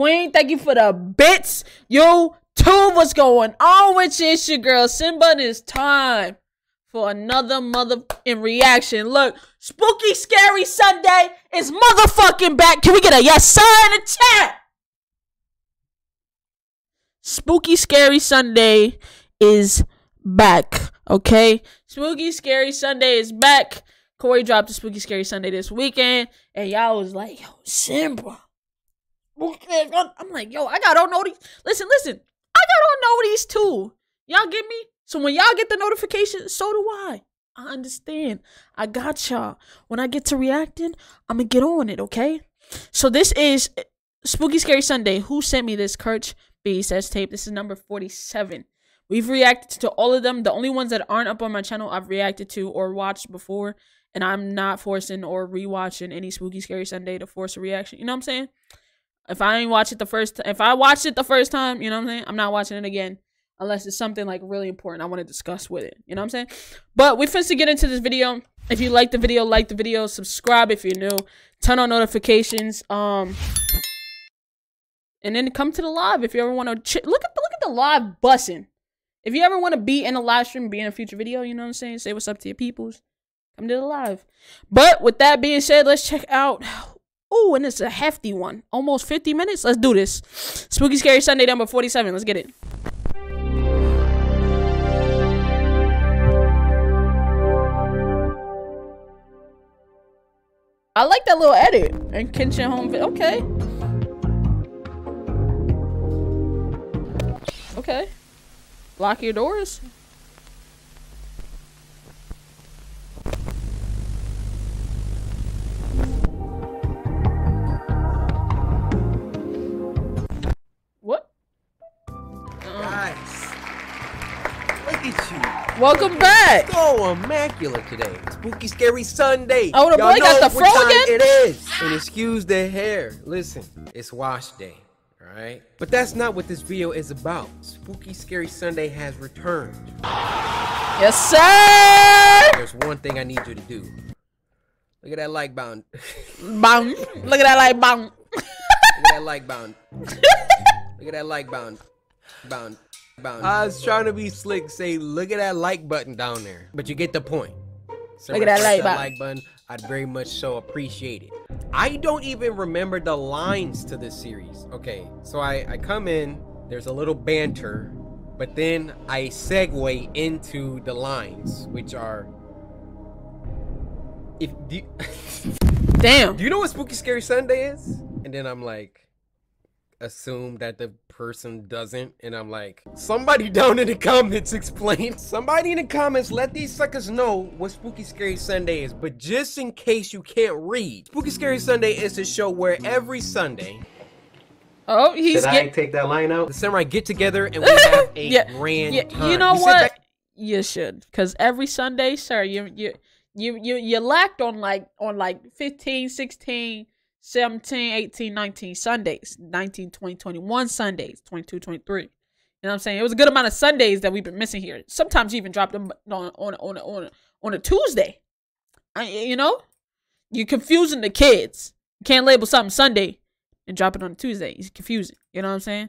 Queen, thank you for the bits. You too, what's going on with you? It's your girl Simba, and it's time for another motherfucking reaction. Look, Spooky Scary Sunday is motherfucking back. Can we get a yes sir in the chat? Spooky Scary Sunday is back, okay? Spooky Scary Sunday is back. Corey dropped the Spooky Scary Sunday this weekend, and y'all was like, yo, Simba. I'm like, yo, I gotta know these. Listen, I gotta know these too. Y'all get me? So when y'all get the notification, so do I. I understand. I got y'all. When I get to reacting, I'm gonna get on it, okay? So this is Spooky Scary Sunday. Who sent me this? Kurtz B says tape. This is number 47. We've reacted to all of them. The only ones that aren't up on my channel I've reacted to or watched before, and I'm not forcing or rewatching any Spooky Scary Sunday to force a reaction. You know what I'm saying? If I ain't watch it the first time, if I watched it the first time, you know what I'm saying? I'm not watching it again unless it's something like really important I want to discuss with it. You know what I'm saying? But we're finna get into this video. If you like the video, subscribe if you're new, turn on notifications, and then come to the live if you ever want to look at the live bussing. If you ever want to be in a live stream, be in a future video, you know what I'm saying? Say what's up to your peoples. Come to the live. But with that being said, let's check out. Ooh, and it's a hefty one. Almost 50 minutes. Let's do this. Spooky Scary Sunday number 47. Let's get it. I like that little edit. And Kenshin home. Okay. Okay. Lock your doors. What? Guys, look at you. Welcome back. So immaculate today. Spooky Scary Sunday. Oh, the boy got the fro again? It is. And excuse the hair. Listen, it's wash day. Alright? But that's not what this video is about. Spooky Scary Sunday has returned. Yes, sir! There's one thing I need you to do. Look at that like bound. Bound. Look at that like bound. Look at that like bound. Look at that like bound. Bound. Bound. I was trying to be slick, say, look at that like button down there. But you get the point. So look at that like button. I'd very much so appreciate it. I don't even remember the lines to this series. Okay, so I come in, there's a little banter, but then I segue into the lines, which are... If you... Damn! Do you know what Spooky Scary Sunday is? And then I'm like, assume that the person doesn't, and I'm like, somebody down in the comments explain. Somebody in the comments let these suckers know what Spooky Scary Sunday is. But just in case you can't read, Spooky Scary Sunday is a show where every Sunday... Oh, he's getting... Did I take that line out? The samurai get together and we have a grand time. You know what? You should. Because every Sunday, sir, you lacked on like 15, 16... 17, 18, 19 Sundays, 19, 20, 21 Sundays, 22, 23. You know what I'm saying? It was a good amount of Sundays that we've been missing here. Sometimes you even drop them on a Tuesday. You know? You're confusing the kids. You can't label something Sunday and drop it on a Tuesday. It's confusing. You know what I'm saying?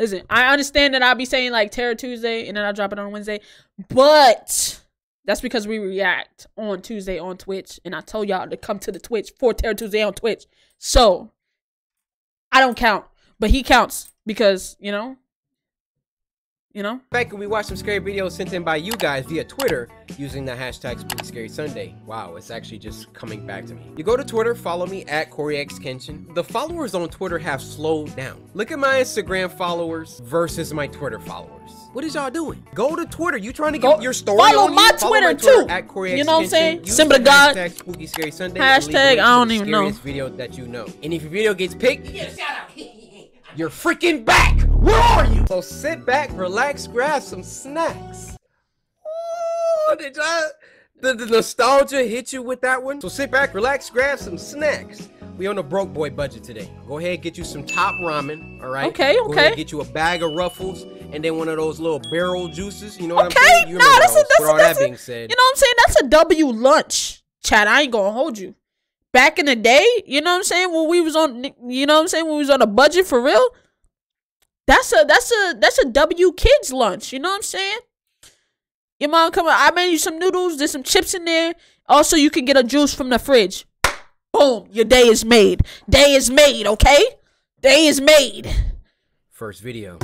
Listen, I understand that I'll be saying like Terror Tuesday and then I'll drop it on Wednesday. But... that's because we react on Tuesday on Twitch, and I told y'all to come to the Twitch for Terror Tuesday on Twitch. So, I don't count, but he counts because, you know? Back when we watched some scary videos sent in by you guys via Twitter using the hashtag Spooky Scary Sunday. Wow, it's actually just coming back to me. You go to Twitter, follow me at CoryxKenshin. The followers on Twitter have slowed down. Look at my Instagram followers versus my Twitter followers. What is y'all doing? Go to Twitter. You trying to get your story on my Twitter too. At Corey, you know what I'm saying? SimbaThaGod. Hashtag Spooky Scary Sunday. Hashtag I don't even know. Video that you know. And if your video gets picked, you're freaking back. Where are you? So sit back, relax, grab some snacks. Oh, did y'all? The nostalgia hit you with that one? So sit back, relax, grab some snacks. We on a broke boy budget today. Go ahead, get you some top ramen, all right? Okay, okay. Go ahead, get you a bag of Ruffles and then one of those little barrel juices. You know what I'm saying? Okay, no, that's a, that's all that being said. You know what I'm saying? That's a W lunch, Chad. I ain't gonna hold you. back in the day, you know what I'm saying, when we was on, you know what I'm saying, when we was on a budget for real, that's a W kids lunch, you know what I'm saying? Your mom come, I made you some noodles, there's some chips in there. Also, you can get a juice from the fridge. Boom, your day is made. Day is made, okay? Day is made. First video.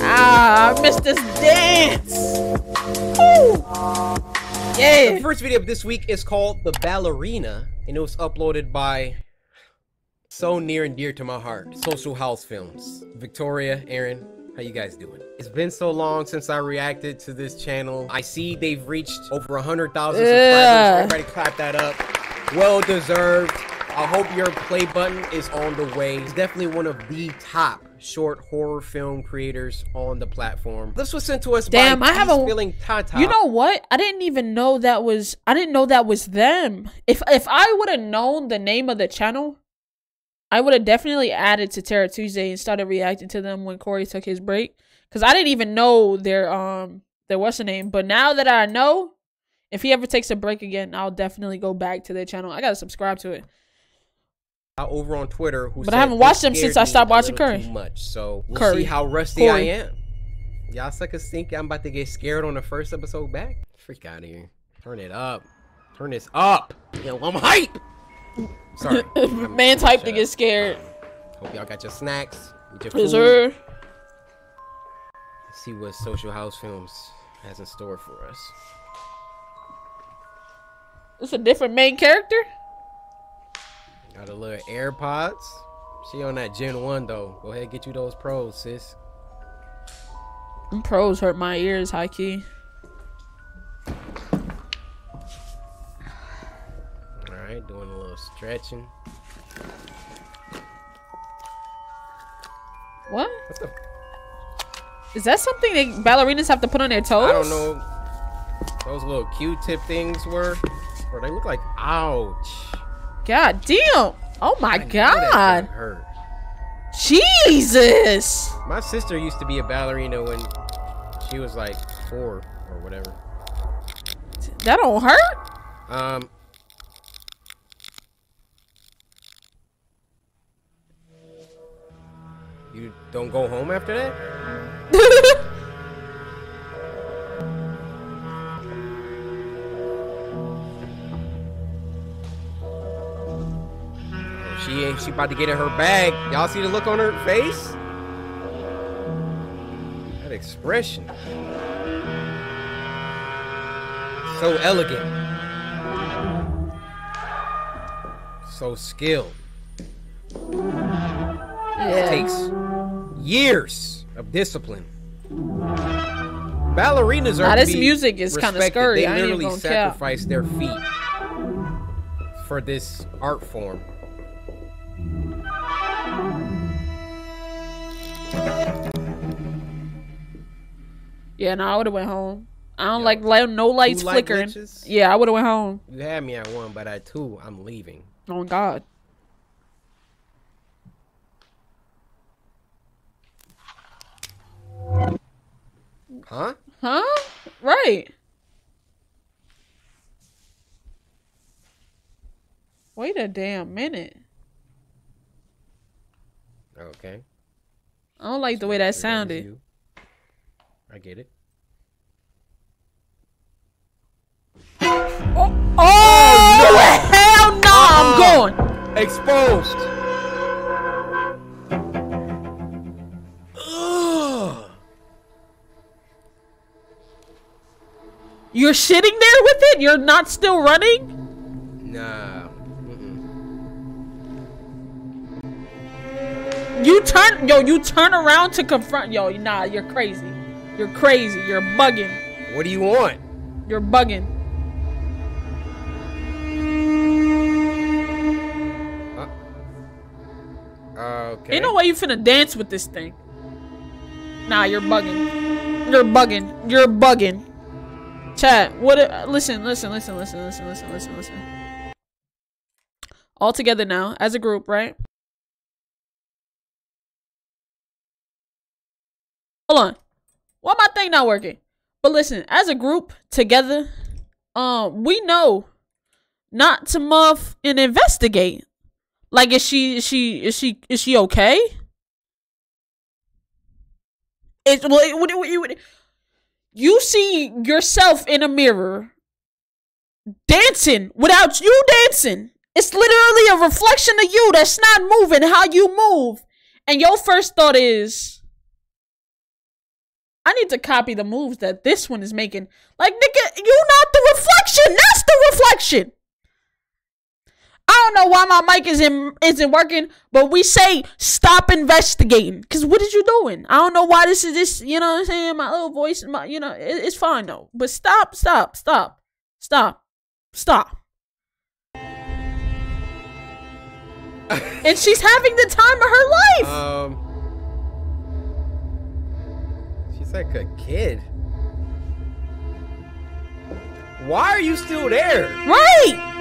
Ah, I missed this dance. Woo. Yeah. The first video of this week is called The Ballerina, and it was uploaded by so near and dear to my heart, Social House Films. Victoria, Aaron, how you guys doing? It's been so long since I reacted to this channel. I see they've reached over 100,000 subscribers. Everybody clap that up. Well deserved. I hope your play button is on the way. He's definitely one of the top short horror film creators on the platform. This was sent to us by SimbaThaGod. You know what? I didn't even know that was, I didn't know that was them. If I would have known the name of the channel, I would have definitely added to Terror Tuesday and started reacting to them when Corey took his break. Because I didn't even know their what's the name. But now that I know, if he ever takes a break again, I'll definitely go back to their channel. I got to subscribe to it. Over on Twitter. But I haven't watched them since I stopped watching Curry. Too much, so we'll see how rusty Corey. I am. Y'all suckers think I'm about to get scared on the first episode back? Freak out of here. Turn it up. Turn this up. Yo, I'm hype. Sorry. Man's hyped to get scared. Hope y'all got your snacks. Your food. Yes, sir. Let's see what Social House Films has in store for us. It's a different main character? Got a little AirPods. She on that Gen 1, though. Go ahead and get you those pros, sis. Them pros hurt my ears, high key. Alright, doing a little stretching. What? What the? Is that something that ballerinas have to put on their toes? I don't know what those little Q-tip things were. Or they look like, ouch. God damn. Oh my God. Jesus. My sister used to be a ballerina when she was like 4 or whatever. That don't hurt? You don't go home after that? She about to get in her bag. Y'all see the look on her face? That expression. So elegant. So skilled. Yeah. It takes years of discipline. Ballerinas are this music is kind of scary. They literally sacrifice their feet for this art form. Yeah, no, I would have went home. I don't like no lights flickering. Yeah, I would have went home. You had me at 1, but at 2, I'm leaving. Oh, God. Huh? Huh? Right. Wait a damn minute. Okay. I don't like the way that sounded. I get it. Oh, oh, no. Hell no, I'm going. Exposed. Ugh. You're sitting there with it? You're not still running? Nah. Mm-mm. You turn around to confront. Yo, nah, you're crazy. You're crazy. You're bugging. What do you want? You're bugging. Okay. Ain't no way you finna dance with this thing. Nah, you're bugging. You're bugging. You're bugging. Chat, what? Listen. All together now, as a group, right? Hold on. Why my thing not working? But listen, as a group together, we know not to muff and investigate. Like, is she okay? It's like, you see yourself in a mirror dancing without you dancing. It's literally a reflection of you that's not moving how you move. And your first thought is, I need to copy the moves that this one is making. Like, nigga, you not the reflection. That's the reflection. I don't know why my mic isn't working, but we say stop investigating. Because what is you doing? I don't know why this is this, you know what I'm saying? My little voice, my, you know, it's fine though. But stop. And she's having the time of her life. She's like a kid. Why are you still there? Right.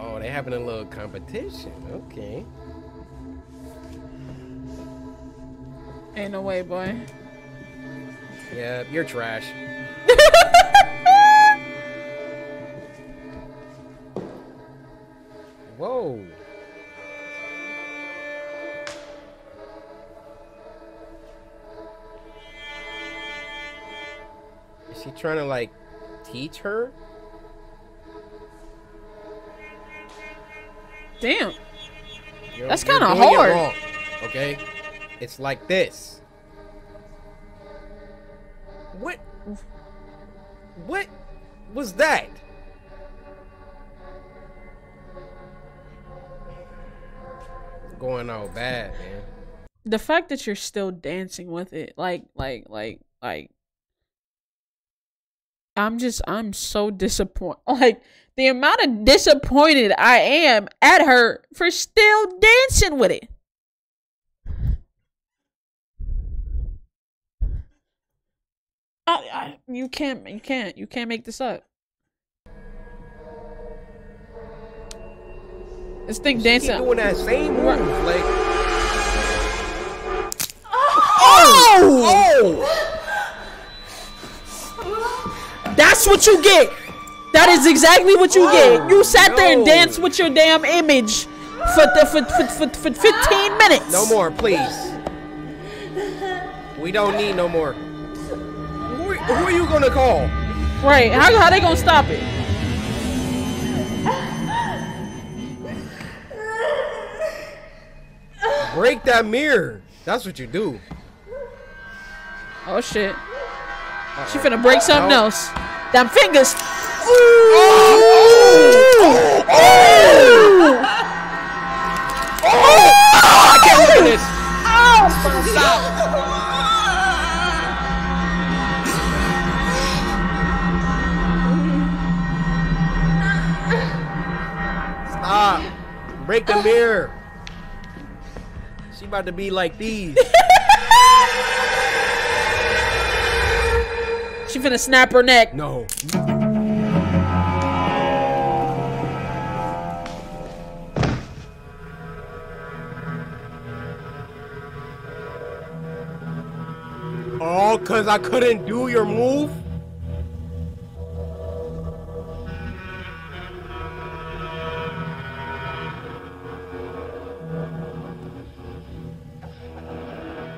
Oh, they're having a little competition. Okay. Ain't no way, boy. Yeah, you're trash. Whoa. Is she trying to, like, teach her? Damn. That's kind of hard. Wrong, okay? It's like this. What? What was that? Going all bad, man. The fact that you're still dancing with it, like. I'm so disappointed. Like, the amount of disappointed I am at her for still dancing with it. You can't make this up. This thing dancing. She keep doing that same move, like. Oh! That's what you get. That is exactly what you get. You sat there and danced with your damn image for 15 minutes. No more, please. We don't need no more. Who are you gonna call? Right? How they gonna stop it? Break that mirror. That's what you do. Oh shit. She finna break something else. Them fingers. Ooh. Oh, oh, oh, oh. Oh, I can't look at this. Oh, stop. Stop. Break the mirror. She about to be like these. She finna snap her neck. No. Oh, 'cause I couldn't do your move?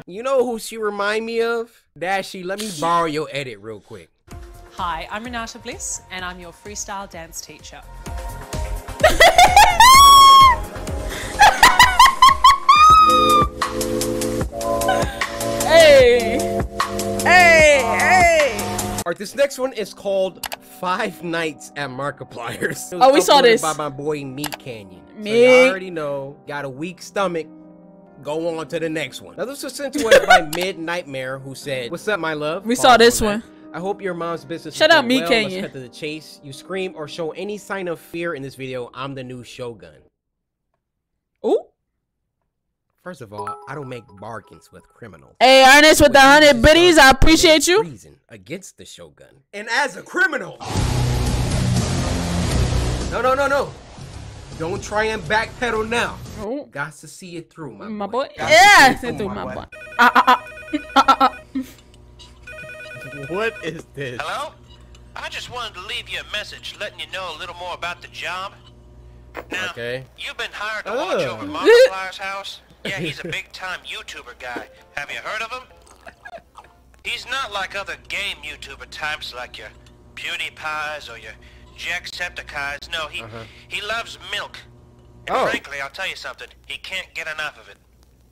You know who she remind me of? Dashie, let me borrow your edit real quick. Hi, I'm Renata Bliss, and I'm your freestyle dance teacher. Hey! Hey! Hey! Alright, this next one is called Five Nights at Markiplier's. Oh, we saw this. By my boy, MeatCanyon. So you already know, got a weak stomach. Go on to the next one. Now this was sent to us by Mid Nightmare, who said, "What's up, my love? We saw this one. I hope your mom's business is going well. Let's cut to the chase. You scream or show any sign of fear in this video. I'm the new Shogun." Ooh. First of all, I don't make bargains with criminals. Hey, Ernest, with the 100 biddies, I appreciate you. Reason against the Shogun. And as a criminal. No, no, no, no. Don't try and backpedal now. Oh. Got to see it through, my boy. Yeah, see it through, my boy. What is this? Hello? I just wanted to leave you a message letting you know a little more about the job. Now, okay. You've been hired to watch over Markiplier's house. Yeah, he's a big-time YouTuber guy. Have you heard of him? He's not like other game YouTuber types like your PewDiePies or your Jacksepticeyes. No, he loves milk. And frankly, I'll tell you something. He can't get enough of it.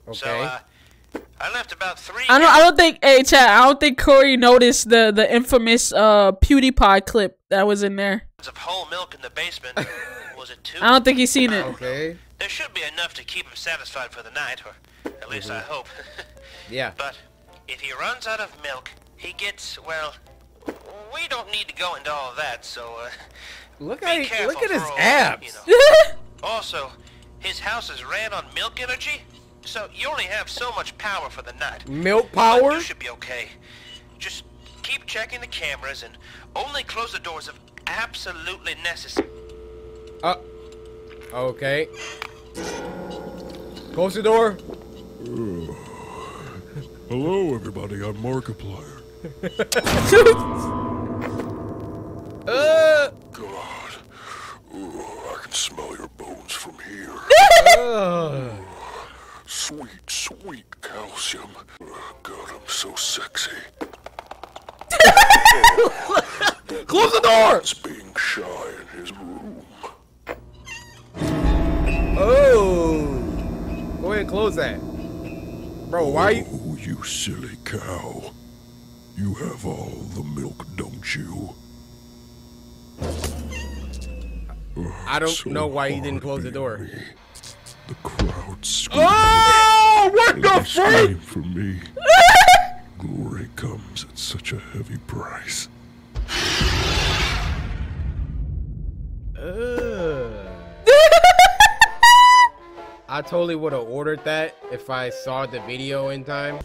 Okay. So, I left about 3 I don't think, hey chat, I don't think Corey noticed the infamous PewDiePie clip that was in there. Of whole milk in the basement. Was it 2? I don't think he's seen it. Okay. There should be enough to keep him satisfied for the night, or at least I hope. Yeah. But if he runs out of milk, he gets, well, we don't need to go into all that, so look at his abs. You know. Also, his house is ran on milk energy. So you only have so much power for the night. Milk power? But you should be okay. Just keep checking the cameras and only close the doors if absolutely necessary. Okay. Close the door. Hello, everybody. I'm Markiplier. God. Ooh, I can smell your bones from here. Sweet, sweet calcium. Oh, God, I'm so sexy. Close the door! It's being shy in his room. Oh. Go ahead and close that. Bro, why you... Oh, you silly cow. You have all the milk, don't you? I don't know why you didn't close the door. The crowd screaming. Oh, what the fuck? For me, glory comes at such a heavy price. I totally would have ordered that if I saw the video in time.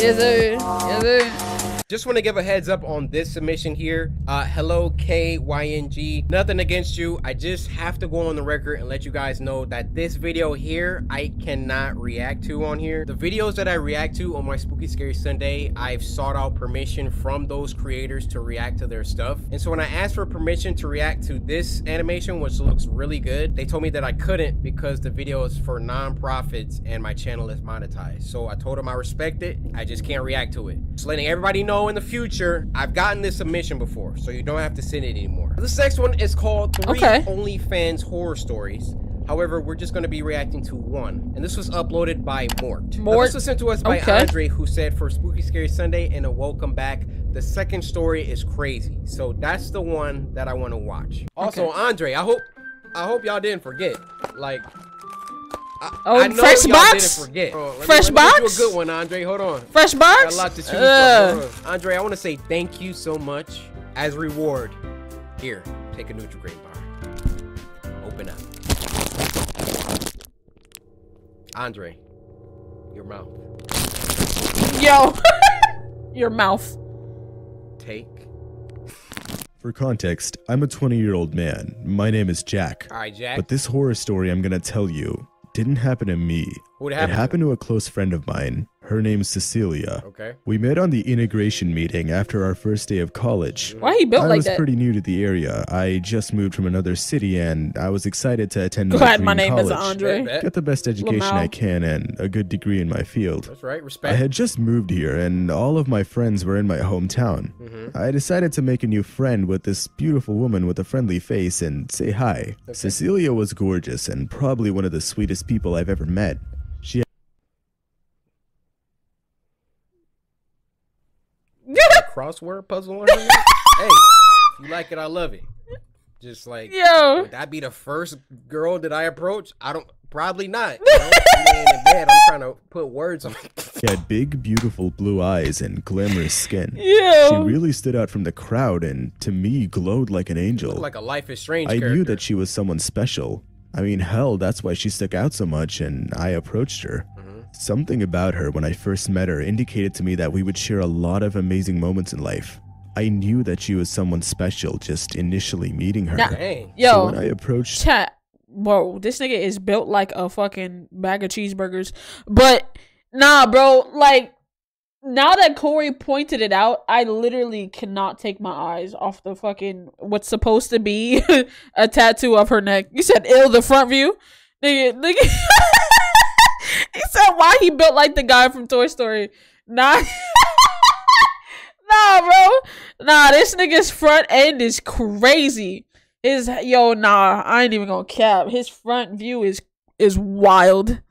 Is it? Just want to give a heads up on this submission here. Hello KYNG. Nothing against you. I just have to go on the record and let you guys know that this video here, I cannot react to on here. The videos that I react to on my Spooky Scary Sunday, I've sought out permission from those creators to react to their stuff. And so when I asked for permission to react to this animation, which looks really good, they told me that I couldn't because the video is for non-profits and my channel is monetized. So I told them I respect it. I just can't react to it. Just letting everybody know in the future, I've gotten this submission before, so you don't have to send it anymore. This next one is called 3 OnlyFans Horror Stories. However, we're just going to be reacting to 1. And this was uploaded by Mort. Now, this was sent to us by Andre, who said, for Spooky Scary Sunday and a welcome back, the second story is crazy. So that's the one that I want to watch. Also, Andre, I hope y'all didn't forget. Like, I know fresh box. Didn't forget. Bro, fresh box. Let me do a good one, Andre. Hold on. Fresh box. Got a lot to choose from. Andre, I want to say thank you so much. As reward, here, take a Nutri-Grain bar. Open up. Andre, your mouth. Yo, your mouth. Take. For context, I'm a 20-year-old man. My name is Jack. All right, Jack. But this horror story I'm gonna tell you didn't happen to me. It happened to a close friend of mine. Her name's Cecilia. Okay. We met on the integration meeting after our first day of college. Why are you built like that? I was pretty new to the area. I just moved from another city and I was excited to attend my dream college. Glad my name is Andre. Got the best education I can and a good degree in my field. That's right, respect. I had just moved here and all of my friends were in my hometown. I decided to make a new friend with this beautiful woman with a friendly face and say hi. Cecilia was gorgeous and probably one of the sweetest people I've ever met. Crossword puzzle on here? Hey, if you like it, I love it. Just like, yo, would that be the first girl that I approach? I don't, probably not. You know? In bed, I'm trying to put words on. She had big, beautiful blue eyes and glamorous skin. Yo. She really stood out from the crowd and, to me, glowed like an angel. Looked like a Life is Strange character. I knew that she was someone special. I mean, hell, that's why she stuck out so much, and I approached her. Something about her when I first met her indicated to me that we would share a lot of amazing moments in life. I knew that she was someone special just initially meeting her. So when I approached chat, bro, this nigga is built like a fucking bag of cheeseburgers. But nah, bro, like now that Corey pointed it out, I literally cannot take my eyes off the fucking what's supposed to be a tattoo of her neck. You said ill the front view? Nigga. He said why he built like the guy from Toy Story. Nah. Nah, bro. Nah, this nigga's front end is crazy. Nah, I ain't even gonna cap. His front view is wild.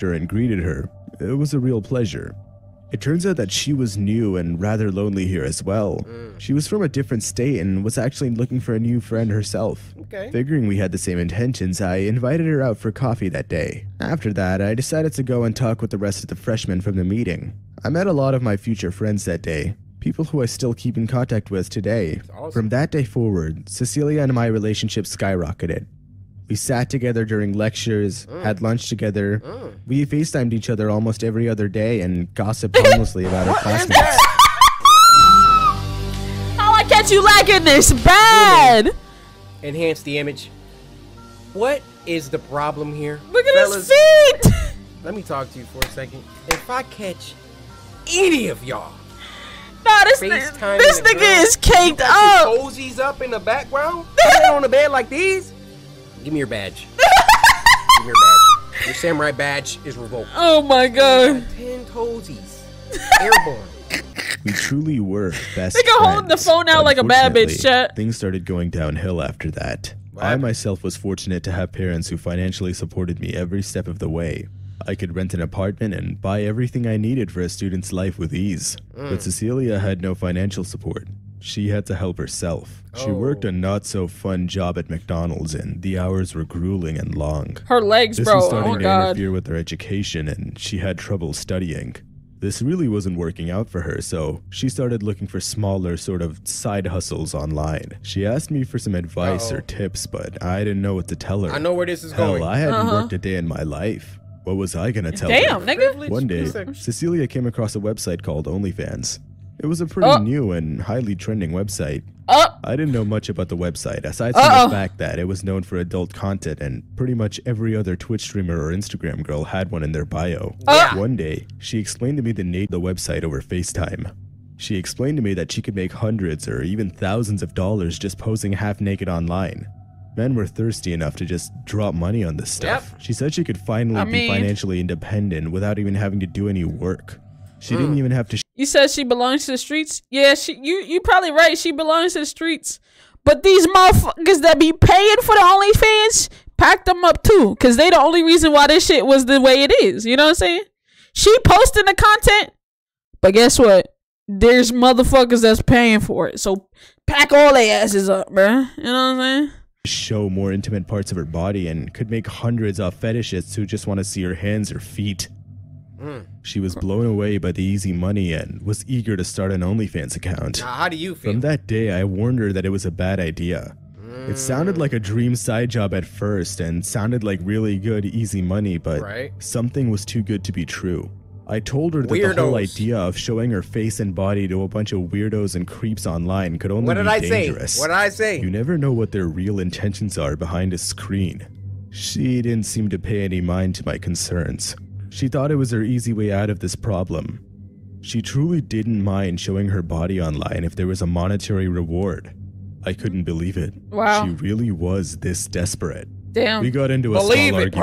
And greeted her. It was a real pleasure. It turns out that she was new and rather lonely here as well. She was from a different state and was actually looking for a new friend herself. Okay. Figuring we had the same intentions, I invited her out for coffee that day. After that, I decided to go and talk with the rest of the freshmen from the meeting. I met a lot of my future friends that day, people who I still keep in contact with today. Awesome. From that day forward, Cecilia and my relationship skyrocketed. We sat together during lectures, had lunch together. We FaceTimed each other almost every other day and gossiped endlessly about our classmates. How I catch you lacking this bad? Enhance the image. What is the problem here? Look at his feet! Let me talk to you for a second. If I catch any of y'all... Nah, this nigga is caked up! Posies up in the background? Laying on the bed like these? Give me your badge. Give me your badge. Your samurai badge is revoked. Oh my god. 10 toesies. Airborne. We truly were best friends. They can hold the phone out like a bad bitch, chat. Things started going downhill after that. What? I myself was fortunate to have parents who financially supported me every step of the way. I could rent an apartment and buy everything I needed for a student's life with ease. But Cecilia had no financial support. She had to help herself. She worked a not-so-fun job at McDonald's, and the hours were grueling and long. Her legs, bro. This was starting to interfere with her education, and she had trouble studying. This really wasn't working out for her, so she started looking for smaller sort of side hustles online. She asked me for some advice or tips, but I didn't know what to tell her. I know where this is going. I hadn't worked a day in my life. What was I gonna tell her? Nigga. One day, Cecilia came across a website called OnlyFans. It was a pretty new and highly trending website. I didn't know much about the website, aside from the fact that it was known for adult content and pretty much every other Twitch streamer or Instagram girl had one in their bio. One day, she explained to me the nature of the website over FaceTime. She explained to me that she could make hundreds or even thousands of dollars just posing half-naked online. Men were thirsty enough to just drop money on this stuff. She said she could finally be financially independent without even having to do any work. She didn't even have to... You said she belongs to the streets? Yeah, you probably right. She belongs to the streets. But these motherfuckers that be paying for the OnlyFans, pack them up too. Because they the only reason why this shit was the way it is. You know what I'm saying? She posting the content. But guess what? There's motherfuckers that's paying for it. So pack all their asses up, bruh. You know what I'm saying? Show more intimate parts of her body and could make hundreds off fetishists who just want to see her hands or feet. She was blown away by the easy money and was eager to start an OnlyFans account. Now, how do you feel? From that day, I warned her that it was a bad idea. It sounded like a dream side job at first and sounded like really good, easy money, but something was too good to be true. I told her that the whole idea of showing her face and body to a bunch of weirdos and creeps online could only be dangerous. What did I say? You never know what their real intentions are behind a screen. She didn't seem to pay any mind to my concerns. She thought it was her easy way out of this problem. She truly didn't mind showing her body online if there was a monetary reward. I couldn't believe it. Wow. She really was this desperate. Damn. We got into a small argument,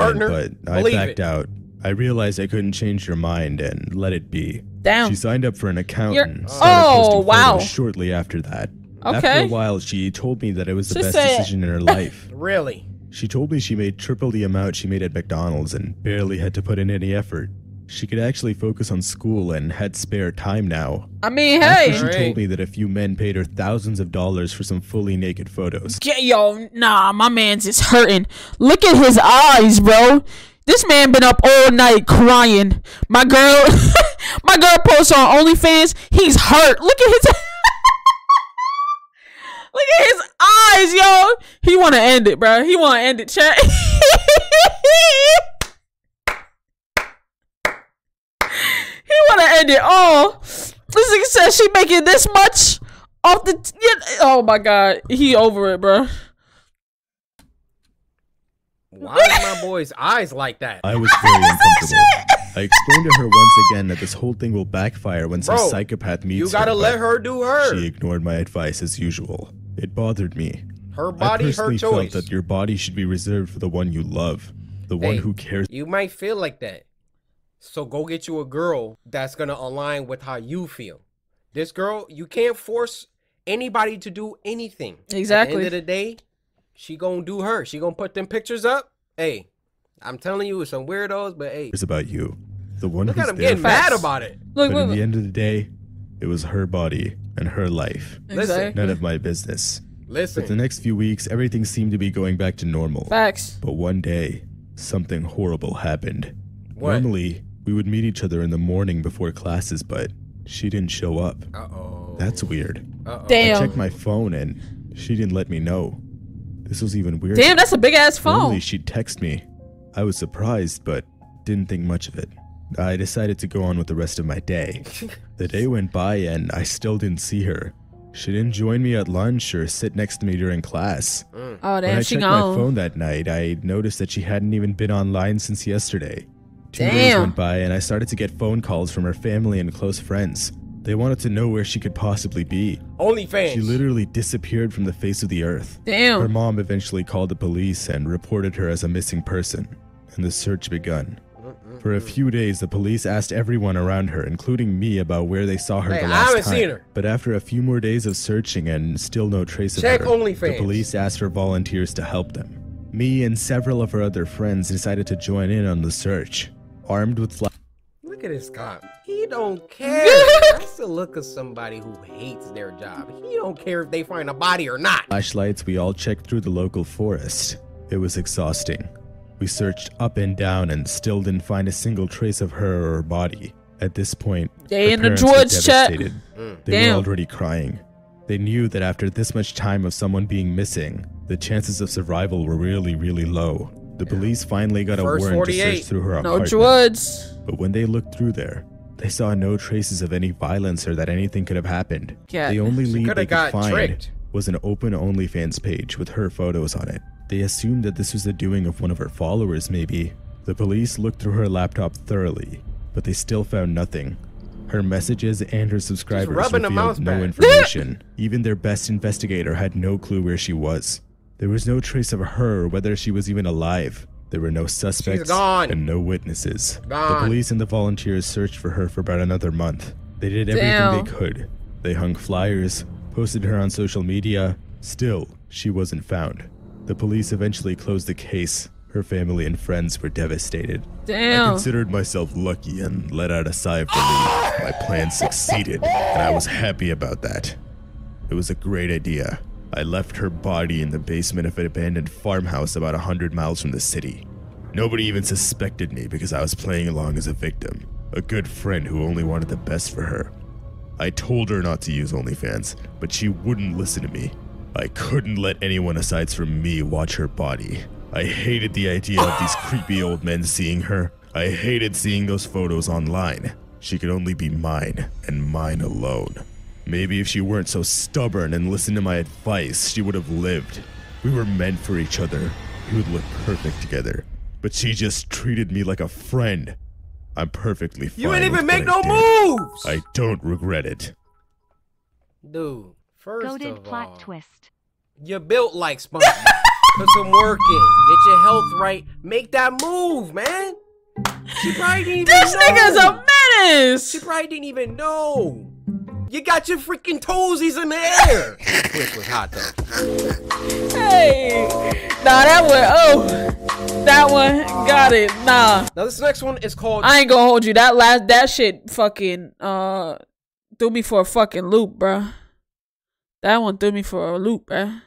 but I backed out. I realized I couldn't change her mind and let it be. Damn. She signed up for an accountant. Oh, wow. Shortly after that. Okay. After a while, she told me that it was the best decision in her life. Really? She told me she made triple the amount she made at McDonald's and barely had to put in any effort. She could actually focus on school and had spare time now. I mean, hey! After she told me that a few men paid her thousands of dollars for some fully naked photos. Yo, nah, my man's is hurting. Look at his eyes, bro. This man been up all night crying. My girl, my girl posts on OnlyFans. He's hurt. Look at his... Look at his eyes, yo. He want to end it, bro. He want to end it, chat. He want to end it all. This nigga says she making this much off the... oh, my God. He over it, bro. Why are my boy's eyes like that? I was very uncomfortable. I explained to her once again that this whole thing will backfire when some psychopath meets her. You gotta let her do her. She ignored my advice as usual. It bothered me. Her body, her choice. I personally felt that your body should be reserved for the one you love. The one who cares. You might feel like that. So go get you a girl that's gonna align with how you feel. This girl, you can't force anybody to do anything. Exactly. At the end of the day, she gonna do her. She gonna put them pictures up. Hey, I'm telling you, it's some weirdos, but hey. It's about you. The one who's there. Look at him getting mad about it. Look, but at the end of the day, it was her body and her life. Exactly. None of my business. Listen. But the next few weeks, everything seemed to be going back to normal. Facts. But one day, something horrible happened. What? Normally, we would meet each other in the morning before classes, but she didn't show up. Uh-oh. That's weird. Uh-oh. Damn. I checked my phone, and she didn't let me know. This was even weirder. Damn, that's a big-ass phone. Normally, she'd text me. I was surprised, but didn't think much of it. I decided to go on with the rest of my day. The day went by, and I still didn't see her. She didn't join me at lunch or sit next to me during class. Mm. Oh, damn, she gone. When I checked my phone that night, I noticed that she hadn't even been online since yesterday. 2 days went by, and I started to get phone calls from her family and close friends. They wanted to know where she could possibly be. OnlyFans. She literally disappeared from the face of the earth. Damn. Her mom eventually called the police and reported her as a missing person, and the search begun. For a few days, the police asked everyone around her, including me, about where they saw her the last time. I haven't seen her. But after a few more days of searching and still no trace of her, the police asked for volunteers to help them. Me and several of her other friends decided to join in on the search. Armed with look at this guy. He don't care. That's the look of somebody who hates their job. He don't care if they find a body or not. Flashlights, we all checked through the local forest. It was exhausting. We searched up and down and still didn't find a single trace of her or her body. At this point, they in the George chat. They were already crying. They knew that after this much time of someone being missing, the chances of survival were really, really low. The police finally got a warrant to search through her apartment. But when they looked through there, they saw no traces of any violence or that anything could have happened. The only lead they could find was an open OnlyFans page with her photos on it. They assumed that this was the doing of one of her followers, maybe. The police looked through her laptop thoroughly, but they still found nothing. Her messages and her subscribers revealed no information. Even their best investigator had no clue where she was. There was no trace of her, whether she was even alive. There were no suspects and no witnesses. The police and the volunteers searched for her for about another month. They did everything they could. They hung flyers, posted her on social media. Still, she wasn't found. The police eventually closed the case. Her family and friends were devastated. I considered myself lucky and let out a sigh of relief. My plan succeeded, and I was happy about that. It was a great idea. I left her body in the basement of an abandoned farmhouse about 100 miles from the city. Nobody even suspected me because I was playing along as a victim, a good friend who only wanted the best for her. I told her not to use OnlyFans, but she wouldn't listen to me. I couldn't let anyone aside from me watch her body. I hated the idea of these creepy old men seeing her. I hated seeing those photos online. She could only be mine, and mine alone. Maybe if she weren't so stubborn and listened to my advice, she would have lived. We were meant for each other. We would look perfect together. But she just treated me like a friend. I'm perfectly fine. You didn't even make no moves! I don't regret it. Dude, first of all, you're built like Sponge. Put some work in. Get your health right. Make that move, man. She probably didn't even know. This nigga's a menace! She probably didn't even know. You got your freaking toesies in the air. Quick was hot though. Hey, nah, that one, that one got it, nah. Now this next one is called. I ain't gonna hold you. That shit fucking threw me for a fucking loop, bro. That one threw me for a loop, bro.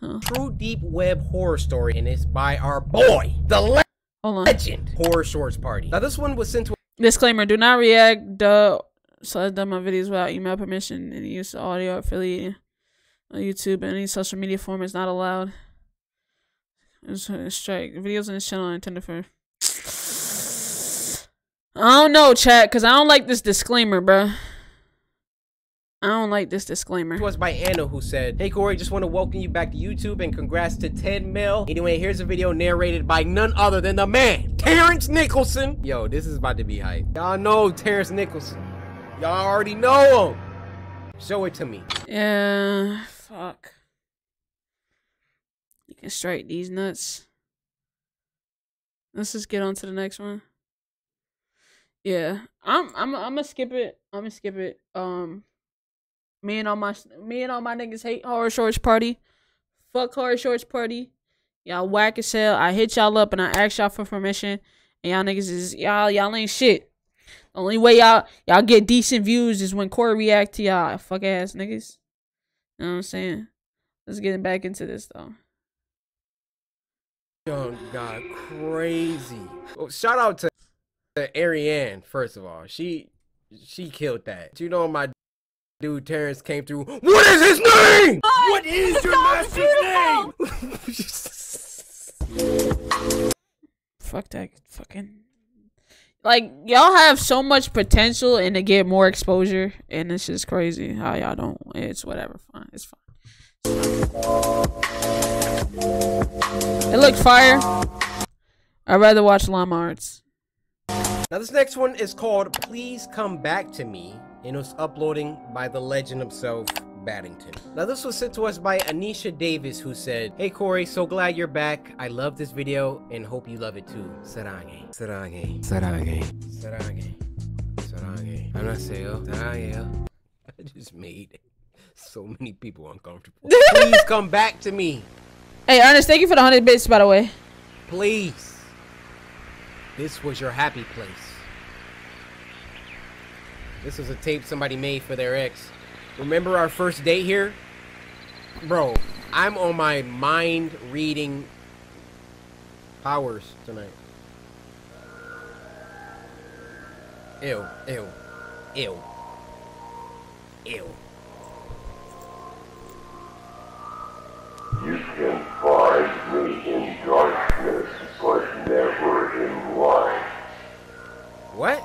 Huh. True deep web horror story, and it's by our boy, the legend, Horror Shorts Party. Now this one was sent to. Disclaimer: do not react. So I've done my videos without email permission and use of audio affiliate on YouTube and any social media form is not allowed. Strike videos on this channel are intended for. I don't know, chat, because I don't like this disclaimer, bruh. I don't like this disclaimer. It was by Anna who said, "Hey Corey, just want to welcome you back to YouTube and congrats to 10 mil. Anyway, here's a video narrated by none other than the man, Terrence Nicholson." Yo, this is about to be hype. Y'all know Terrence Nicholson. Y'all already know him. Show it to me. Yeah, fuck. You can strike these nuts. Let's just get on to the next one. Yeah, I'm gonna skip it. I'm gonna skip it. Me and all my niggas hate Horror Shorts Party. Fuck Horror Shorts Party. Y'all whack as hell. I hit y'all up and I asked y'all for permission. And y'all niggas is y'all ain't shit. The only way y'all get decent views is when Corey react to y'all fuck ass niggas. You know what I'm saying? Let's get back into this though. Yo, God, crazy. Well, shout out to Ariane, first of all. She killed that. You know my dude Terrence came through. What is his name? What is your master's name? Fuck that fucking. Like, y'all have so much potential and to get more exposure. And it's just crazy how y'all don't. It's whatever. Fine. It's fine. It looks fire. I'd rather watch Llama Arts. Now, this next one is called Please Come Back to Me. And it was uploading by the legend himself, Baddington. Now this was sent to us by Anisha Davis who said, "Hey Corey, so glad you're back. I love this video and hope you love it too. Sarange. Sarange. Sarange. Sarange. Sarange. I'm not saying Sarange." I just made so many people uncomfortable. Please come back to me. Hey Ernest, thank you for the 100 bits by the way. Please. This was your happy place. This was a tape somebody made for their ex. Remember our first date here? Bro, I'm on my mind reading powers tonight. Ew, ew, ew, ew. You can find me in darkness, but never in light. What?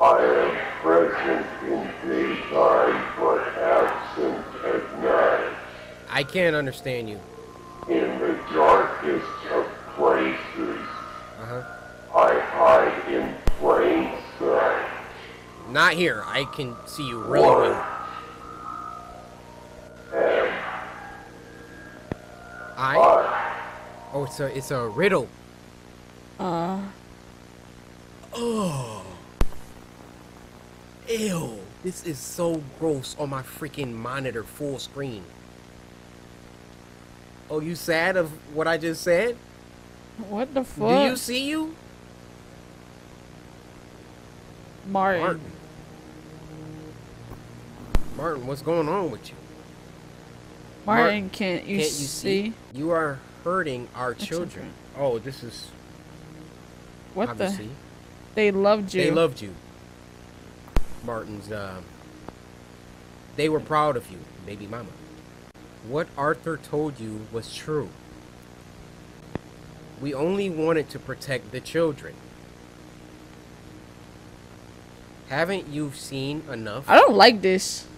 I am present in daytime, but absent at night. I can't understand you. In the darkest of places, I hide in plain sight. Not here. I can see you really well. Oh, it's a riddle. Oh. Ew, this is so gross on my freaking monitor full screen. Oh, you sad of what I just said? What the fuck? Do you see you? Martin, what's going on with you? Martin, can't you see? You are hurting our children. Oh, this is... What obviously. The? They loved you. They loved you. Martin's they were proud of you, baby mama. What Arthur told you was true. We only wanted to protect the children. Haven't you seen enough? I don't like this.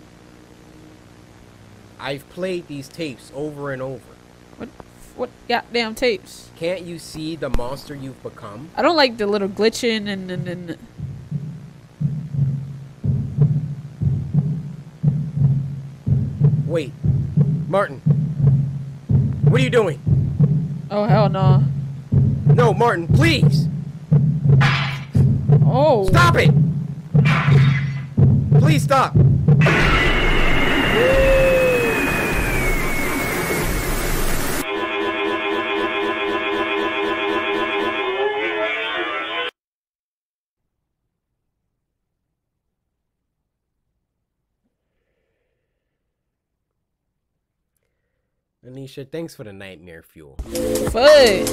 I've played these tapes over and over. What goddamn tapes? Can't you see the monster you've become? I don't like the little glitching and Wait, Martin, what are you doing? Oh, hell no. No, Martin, please. Oh. Stop it. Please stop. Anisha, thanks for the nightmare fuel. Foot.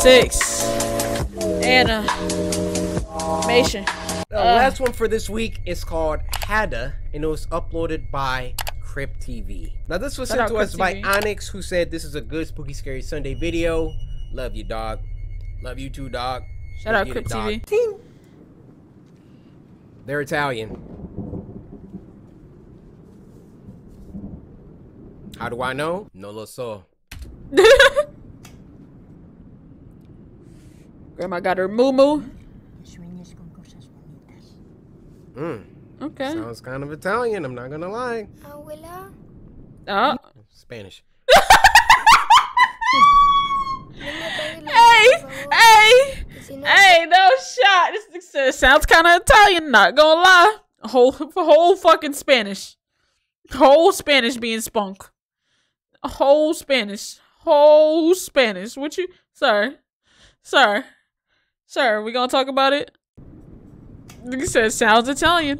Six. Anna. Mason. The last one for this week is called Hada, and it was uploaded by Crypt TV. Now, this was sent to us by Onyx, who said, "This is a good Spooky Scary Sunday video. Love you, dog. Love you too, dog." Shout out Crypt TV. Dog. They're Italian. How do I know? No lo so. Grandma got her moo-moo. Mm. Okay. Sounds kind of Italian, I'm not gonna lie. Abuela? Spanish. hey, no shot. This sounds kind of Italian, not gonna lie. Whole fucking Spanish. Whole Spanish being spunk. Whole Spanish. Whole Spanish. What you... Sir, we gonna talk about it? He says, sounds Italian.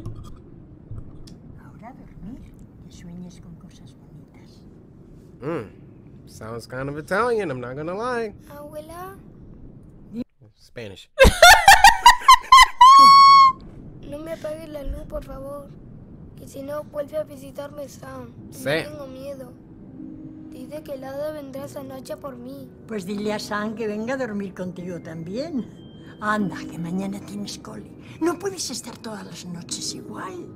Mm. Sounds kind of Italian, I'm not gonna lie. Abuela? Spanish. No me apagues la luz, por favor. Que si no, vuelve a visitarme, Sam. Sí. No tengo miedo. Dice que el hada vendrá esa noche por mí. Pues dile a Sam que venga a dormir contigo también. Anda, que mañana tienes cole. No puedes estar todas las noches igual.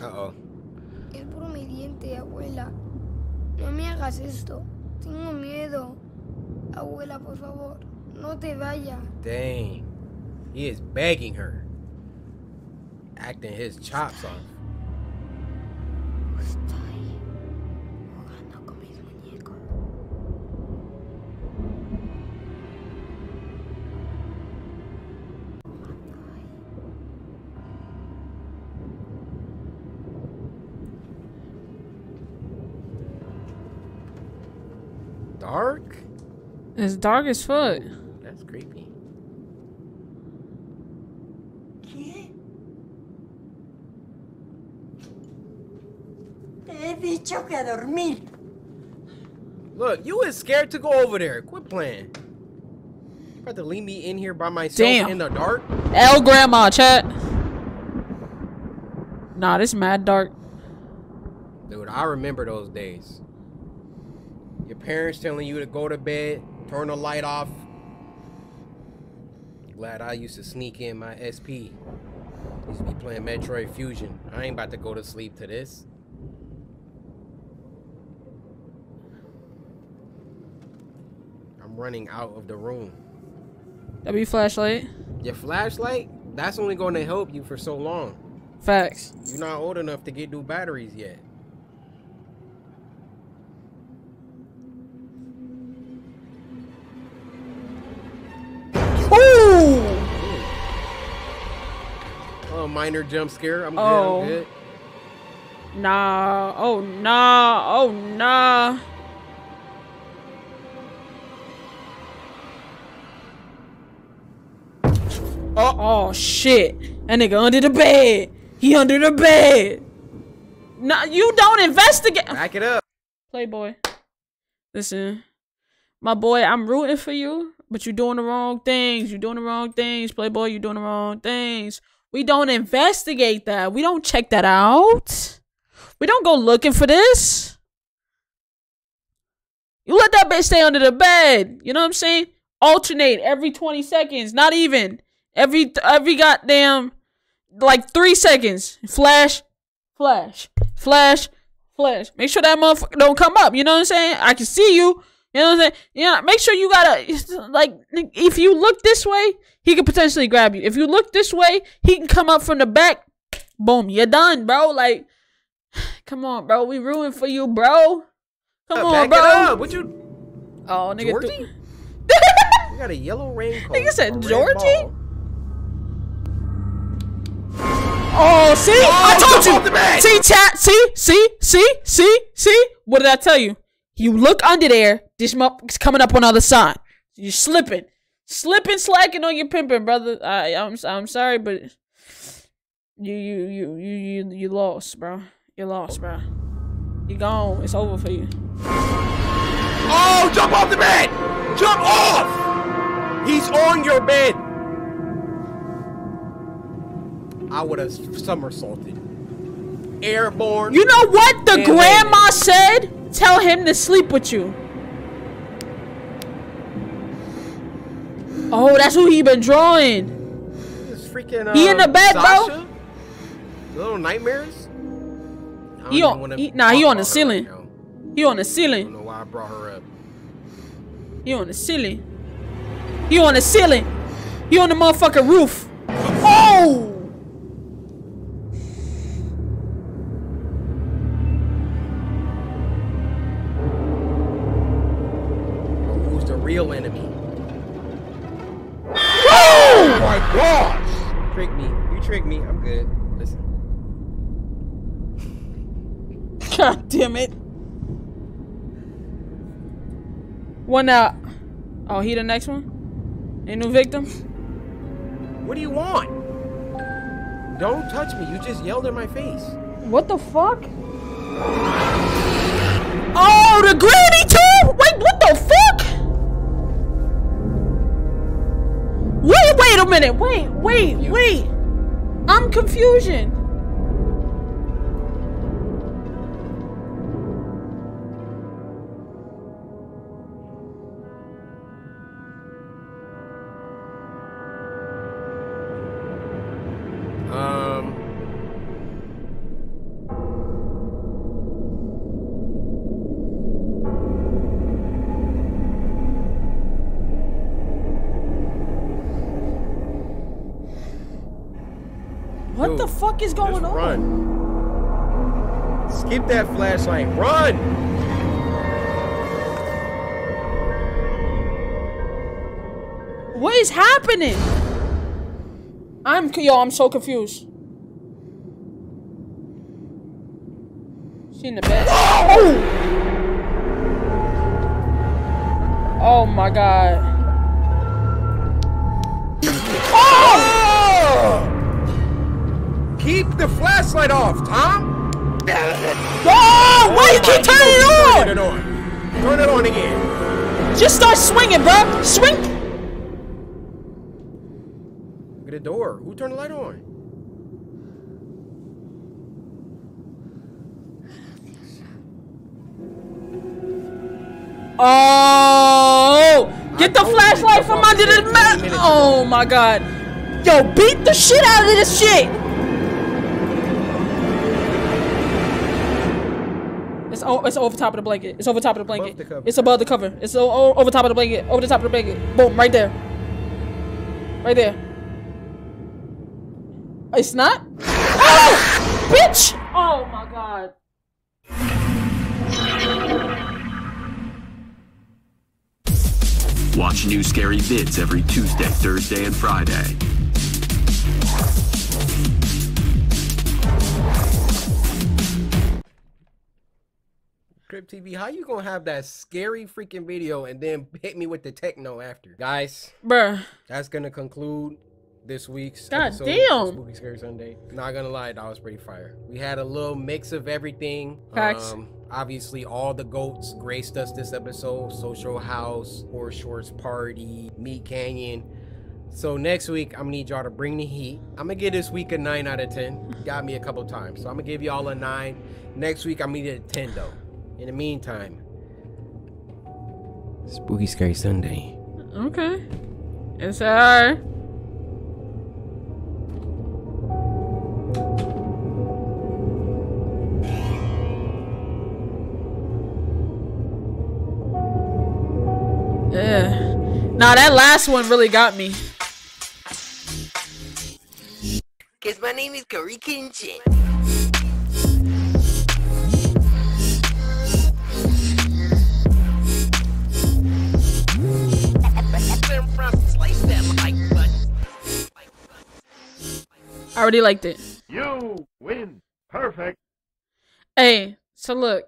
Uh-oh. Es por mi diente, abuela. No me hagas esto. Tengo miedo. Abuela, por favor, no te vayas. Dang. He is begging her. Acting his chops off. Estoy jugando con mis muñecos. Dark? It's dark as fuck. That's creepy. Look, you is scared to go over there. Quit playing. You about to leave me in here by myself in the dark? L grandma, chat. Nah, this mad dark. Dude, I remember those days. Your parents telling you to go to bed, turn the light off. Glad I used to sneak in my SP. Used to be playing Metroid Fusion. I ain't about to go to sleep to this. Running out of the room. That'd be flashlight. Your flashlight? That's only going to help you for so long. Facts. You're not old enough to get new batteries yet. Ooh! Oh, minor jump scare. I'm good. I'm good. Nah. Oh, nah. Oh, nah. Oh shit! That nigga under the bed. He under the bed. No, you don't investigate. Back it up, Playboy. Listen, my boy, I'm rooting for you, but you're doing the wrong things. You're doing the wrong things, Playboy. You're doing the wrong things. We don't investigate that. We don't check that out. We don't go looking for this. You let that bitch stay under the bed. You know what I'm saying? Alternate every 20 seconds. Not even. Every goddamn, like 3 seconds, flash, flash, flash, flash. Make sure that motherfucker don't come up. You know what I'm saying? I can see you. You know what I'm saying? Yeah. Make sure you gotta, like, if you look this way, he could potentially grab you. If you look this way, he can come up from the back. Boom. You're done, bro. Like, come on, bro. We ruined for you, bro. Come on, back bro. It up. What you? Oh, nigga. Georgie? You got a yellow raincoat. Nigga said Georgie. Oh, see? Oh, I told you! See, chat? See? What did I tell you? You look under there, this motherfucker's coming up on the other side. You're slipping. Slipping, slacking on your pimping, brother. I'm sorry, but you lost, bro. You lost, bro. You gone. It's over for you. Oh, jump off the bed! Jump off! He's on your bed! I would have somersaulted. Airborne. You know what the grandma said? Tell him to sleep with you. Oh, that's who he been drawing. This freaking, he in the bed, Sasha? Bro. Little nightmares? He on the ceiling. Right He on the ceiling. I don't know why I brought her up. He on the ceiling. He on the ceiling. He on the motherfucking roof. Oh! Who's the real enemy? Woo! Oh my gosh! Trick me. You tricked me. I'm good. Listen. God damn it. One out. Oh, he the next one? Ain't no victim? What do you want? Don't touch me. You just yelled in my face. What the fuck? Oh, the granny too? Wait, what the fuck? Wait a minute. Wait. I'm confusion. What the fuck is going on? Run. Skip that flashlight. Run! What is happening? Yo, I'm so confused. She in the bed. Oh! Oh my god. Keep the flashlight off, Tom! Oh, why you keep turning it on? Turn it on. Turn it on again. Just start swinging, bro. Swing! Look at the door. Who turned the light on? Oh! Get the flashlight from under the mat! Oh my god. Yo, beat the shit out of this shit! Oh, it's over top of the blanket. It's over top of the blanket. It's above the cover. It's over top of the blanket. Over the top of the blanket. Boom, right there. Right there. It's not? Oh! Bitch! Oh my god. Watch new scary vids every Tuesday, Thursday, and Friday. Crypt TV, how you gonna have that scary freaking video and then hit me with the techno after? Guys, bruh, that's gonna conclude this week's episode of Spooky Scary Sunday. Not gonna lie, that was pretty fire. We had a little mix of everything. Facts. Obviously, all the goats graced us this episode. Social House, Horror Shorts Party, MeatCanyon. So next week, I'm gonna need y'all to bring the heat. I'm gonna give this week a 9 out of 10. Got me a couple times, so I'm gonna give y'all a 9. Next week, I'm gonna need a 10 though. In the meantime, Spooky Scary Sunday. Okay. It's alright. Yeah. Nah, that last one really got me. Cause my name is CoryxKenshin. I already liked it. You win. Perfect. Hey, so look.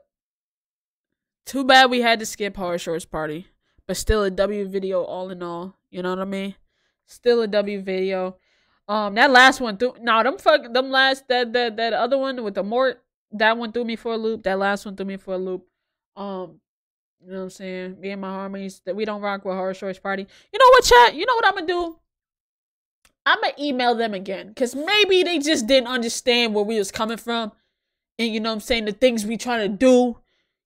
Too bad we had to skip Horror Shorts Party. But still a W video all in all. You know what I mean? Still a W video. That last one threw... Nah, that other one with the Mort. That one threw me for a loop. That last one threw me for a loop. You know what I'm saying? Me and my homies, that we don't rock with Horror Shorts Party. You know what, chat? You know what I'm gonna do? I'm gonna email them again, because maybe they just didn't understand where we was coming from, and you know what I'm saying, the things we trying to do,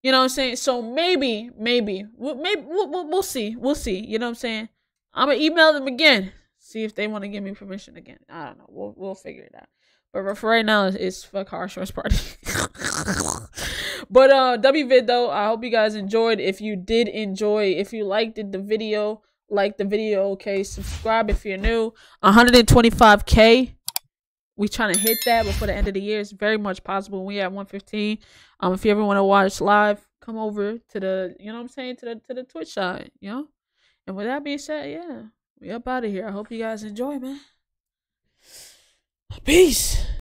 you know what I'm saying. So maybe we'll see, you know what I'm saying. I'm gonna email them again, see if they want to give me permission again. I don't know, we'll figure it out. But for right now, it's fuck Horror Shorts Party. But WVid though, I hope you guys enjoyed. If you did enjoy, if you liked it, the video, like the video, okay, subscribe if you're new. 125k, we trying to hit that before the end of the year. It's very much possible. We at 115. If you ever want to watch live, come over to the, you know what I'm saying, to the Twitch side, you know. And with that being said, yeah, we up out of here. I hope you guys enjoy, man. Peace.